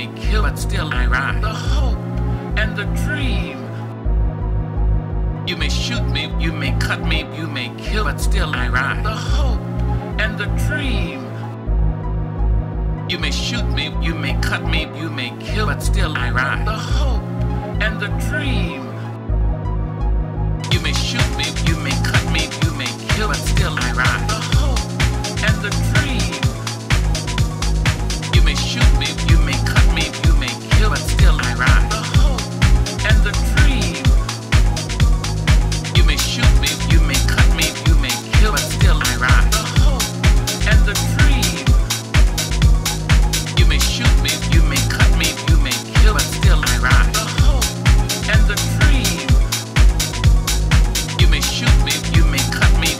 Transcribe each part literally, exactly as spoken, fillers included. me kill, but still I rise. The hope and the dream. You may shoot me, you may cut me, you may kill, but still I rise. The hope and the dream. You may shoot me, you may cut me, you may kill, but still I rise. The hope and the dream. You may shoot me, you may cut me, you may kill, but still I rise. The hope and the dream. You may shoot me, you may cut me, you may kill, but still I rise. The hope and the dream. You may shoot me, you may cut me, you may kill, but still I rise. The hope and the dream. You may shoot me, you may cut me,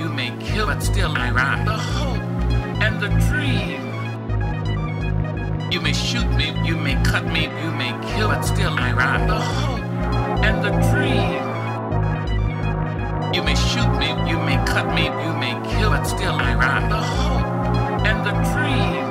you may kill, but still I rise. The hope and the dream. You may shoot me, you may cut me, you may kill, but still I rise. The hope and the dream. You may shoot me, you may cut me, you may kill, but still I rise. The hope and the dream. You may shoot me, you may cut me, you may kill, but still I rise. The hope and the dream. You may shoot me, you may cut me, you may kill, but still I rise. The hope and the dream. You may cut me, you may kill, but still I rise. The hope and the dream.